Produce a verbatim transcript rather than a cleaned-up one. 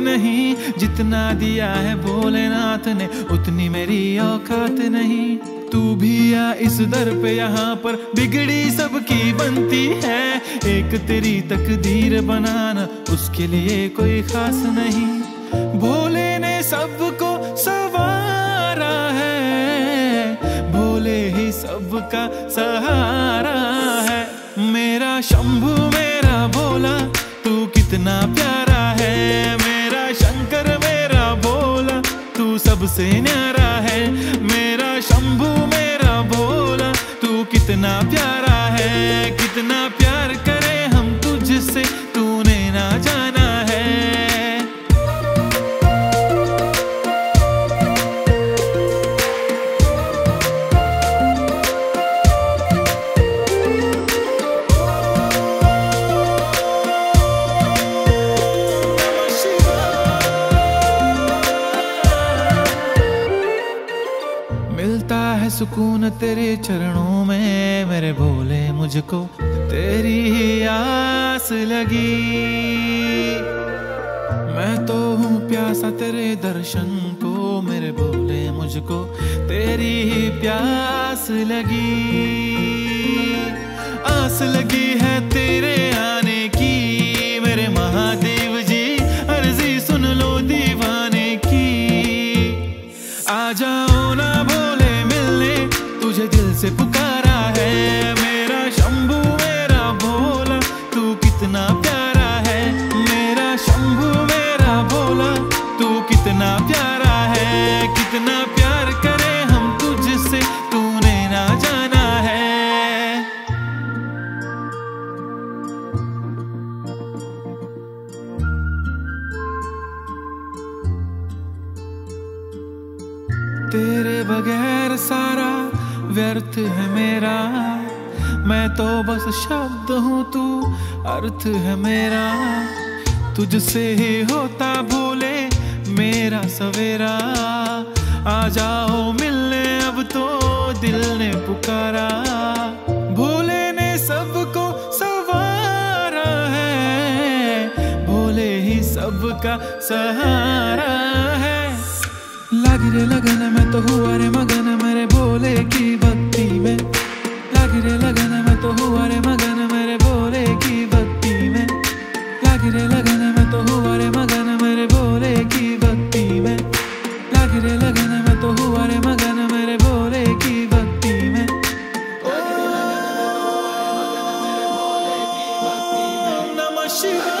नहीं, जितना दिया है भोलेनाथ ने उतनी मेरी औकात नहीं। तू भी आ इस दर पे, यहाँ पर बिगड़ी सबकी बनती है, एक तेरी तकदीर बनाना उसके लिए कोई खास नहीं। भोले ने सबको सवारा है, भोले ही सबका सहारा है। मेरा शंभू मेरा भोला तू कितना प्यारा है, मेरा शंकर मेरा भोला तू सबसे न्यारा है। मेरा शंभू मेरा भोला तू कितना प्यारा है, कितना प्यार करे हम तुझसे तूने ना जाना है। सुकून तेरे चरणों में मेरे भोले, मुझको तेरी ही आस लगी। मैं तो हूँ प्यासा तेरे दर्शन को मेरे भोले, मुझको तेरी ही प्यास लगी। आस लगी है तेरे आने की मेरे महादेव जी, अर्जी सुन लो दीवाने की। आ जाओ ना भोले मिलने, तुझे दिल से पुकारा है। मेरा शंभू मेरा भोला तू कितना प्यारा है, मेरा शंभू मेरा भोला तू कितना प्यारा है, कितना प्यार करे हम तुझसे तूने ना जाना है। तेरे बगैर सारा व्यर्थ है मेरा, मैं तो बस शब्द हूँ तू अर्थ है मेरा। तुझसे ही होता भोले मेरा सवेरा, आ जाओ मिलने अब तो दिल ने पुकारा। भोले ने सबको सवारा है, भोले ही सबका सहारा है। लाग रे लगन मैं तो हुआ रे मगन मेरे भोले की भक्ति में, लाग रे लगन मैं तो हुआ रे मगन मेरे भोले की भक्ति में, लाग रे लगन मैं तो हुआ रे मगन मेरे भोले की भक्ति में, लाग रे लगन मैं तो हुआ रे मगन मेरे भोले की भक्ति में। ओ नमः शिवाय।